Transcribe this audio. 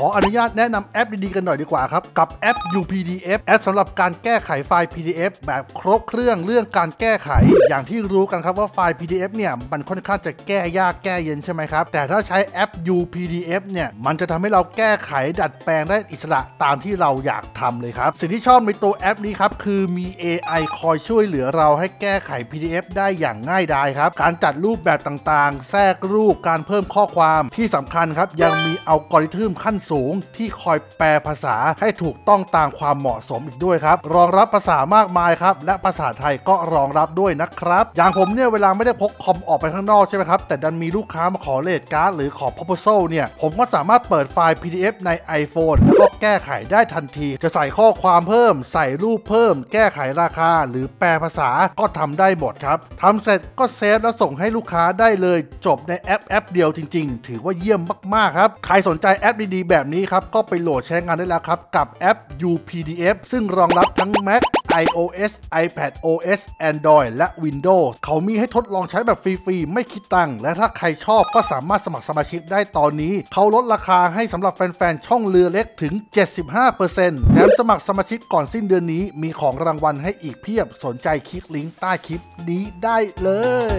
ขออนุญาตแนะนำแอปดีๆกันหน่อยดีกว่าครับกับแอป UPDF แอปสำหรับการแก้ไขไฟล์ PDF แบบครบเครื่องเรื่องการแก้ไขอย่างที่รู้กันครับว่าไฟล์ PDF เนี่ยมันค่อนข้างจะแก้ยากแก้เย็นใช่ไหมครับแต่ถ้าใช้แอป UPDF เนี่ยมันจะทำให้เราแก้ไขดัดแปลงได้อิสระตามที่เราอยากทำเลยครับสิ่งที่ชอบในตัวแอปนี้ครับคือมี AI คอยช่วยเหลือเราให้แก้ไข PDF ได้อย่างง่ายดายครับการจัดรูปแบบต่างๆแทรกรูปการเพิ่มข้อความที่สำคัญครับยังมีอัลกอริทึมขั้นสูงที่คอยแปลภาษาให้ถูกต้องตามความเหมาะสมอีกด้วยครับรองรับภาษามากมายครับและภาษาไทยก็รองรับด้วยนะครับอย่างผมเนี่ยเวลาไม่ได้พกคอมออกไปข้างนอกใช่ไหมครับแต่ดันมีลูกค้ามาขอเรทการ์ดหรือขอ proposal เนี่ยผมก็สามารถเปิดไฟล์ PDF ใน iPhone แล้วก็แก้ไขได้ทันทีจะใส่ข้อความเพิ่มใส่รูปเพิ่มแก้ไขราคาหรือแปลภาษาก็ทำได้หมดครับทำเสร็จก็เซฟแล้วส่งให้ลูกค้าได้เลยจบในแอปเดียวจริงๆถือว่าเยี่ยมมากๆครับใครสนใจแอปดีๆแบบนี้ครับก็ไปโหลดใช้งานได้แล้วครับกับแอป UPDF ซึ่งรองรับทั้ง Mac iOS iPadOS Android และ Windows เขามีให้ทดลองใช้แบบฟรีๆไม่คิดตังค์และถ้าใครชอบก็สามารถสมัครสมาชิกได้ตอนนี้เขาลดราคาให้สำหรับแฟนๆช่องเรือเล็กถึง 75% แถมสมัครสมาชิกก่อนสิ้นเดือนนี้มีของรางวัลให้อีกเพียบสนใจคลิกลิงก์ใต้คลิปนี้ได้เลย